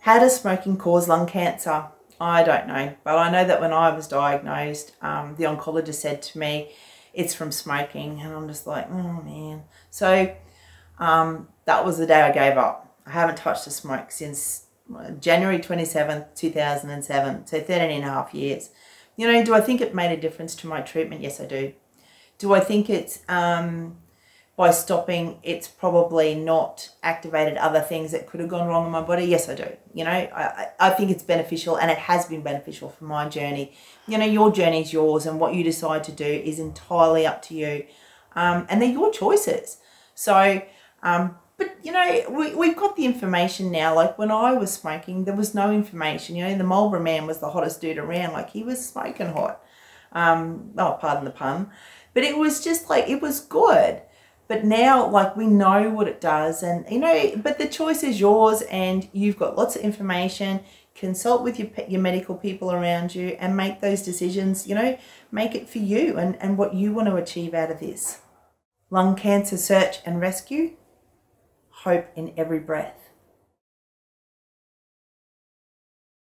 How does smoking cause lung cancer? I don't know, but I know that when I was diagnosed, the oncologist said to me, it's from smoking, and I'm just like, oh man. So that was the day I gave up. I haven't touched a smoke since January 27th, 2007, so 13.5 years. You know, do I think it made a difference to my treatment? Yes, I do. Do I think it's by stopping, it's probably not activated other things that could have gone wrong in my body? Yes, I do. You know, I think it's beneficial, and it has been beneficial for my journey. You know, your journey is yours, and what you decide to do is entirely up to you. And they're your choices. So, but you know, we've got the information now. Like when I was smoking, there was no information. You know, the Marlboro man was the hottest dude around. Like he was smoking hot. Oh, pardon the pun. But it was just like, it was good. But now, like, we know what it does, and, you know, but the choice is yours, and you've got lots of information. Consult with your medical people around you and make those decisions, you know, make it for you and what you want to achieve out of this. Lung cancer search and rescue. Hope in every breath.